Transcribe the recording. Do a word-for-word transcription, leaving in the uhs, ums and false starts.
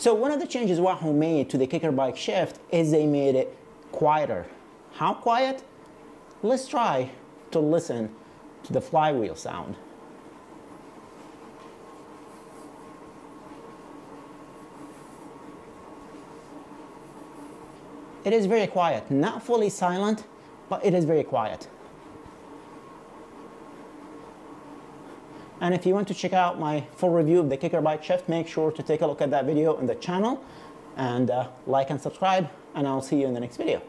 So one of the changes Wahoo made to the KICKR Bike Shift is they made it quieter. How quiet? Let's try to listen to the flywheel sound. It is very quiet, not fully silent, but it is very quiet. And if you want to check out my full review of the KICKR Bike Shift, make sure to take a look at that video on the channel, and uh, like and subscribe, and I'll see you in the next video.